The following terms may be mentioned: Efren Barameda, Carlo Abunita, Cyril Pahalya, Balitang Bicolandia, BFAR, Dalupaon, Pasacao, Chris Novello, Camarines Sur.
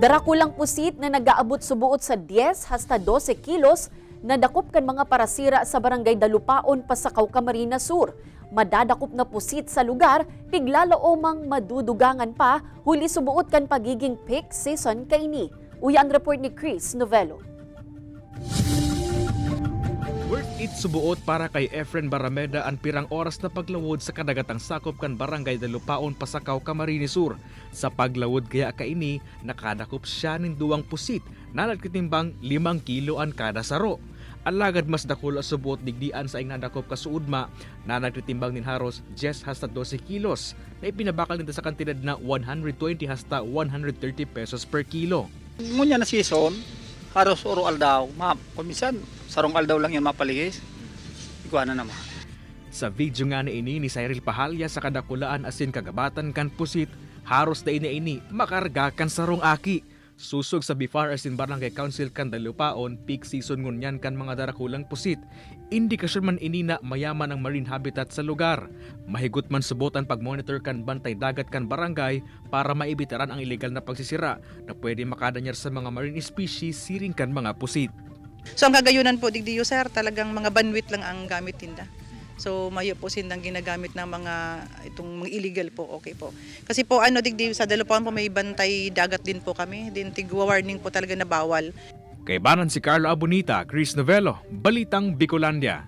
Darakulang pusit na nag-aabot subuot sa 10 hasta 12 kilos nadakop kan mga parasira sa barangay Dalupaon, Pasacao, Camarines Sur. Madadakop na pusit sa lugar, tiglalaomang madudugangan pa, huli subuot kan pagiging peak season kaini. Uya ang report ni Chris Novello. Worth it subuot para kay Efren Barameda ang pirang oras na paglawod sa kadagatang sakop kan barangay Dalupaon, Pasacao, Camarines Sur. Sa paglawod kaya kaini, nakadakop siya ng 2 pusit na nagkitimbang 5 kiloan kada saro. Alagad mas dakol subuot digdian sa ingnadakop kasuudma na nagtitimbang nin haros 10 hasta 12 kilos na ipinabakal nito sa kantidad na 120 hasta 130 pesos per kilo. Ngunya na season, haros oro aldaw. Kumisan, sarong aldaw lang yan mapaligis. Iguana naman. Sa video nga na ini ni Cyril Pahalya sa kadakulaan asin kagabatan kan pusit, haros na ini makarga kan sarong aki. Susog sa BFAR as in Barangay Council kan Dalupaon, peak season ngunyan kan mga darakulang pusit. Indikasyon man ini na mayaman ang marine habitat sa lugar. Mahigot man subutan pag-monitor kan bantay dagat kan barangay para maibitaran ang ilegal na pagsisira na pwede makadanyar sa mga marine species siring kan mga pusit. So ang kagayunan po digdiyo sir, talagang mga bandwidth lang ang gamit tinda. So mayo po sindang ginagamit ng mga itong mga illegal po, okay po. Kasi po ano digdi sa Dalupaon po may bantay dagat din po kami, din tig-warning po talaga na bawal. Kaibanan si Carlo Abunita, Chris Novello, Balitang Bicolandia.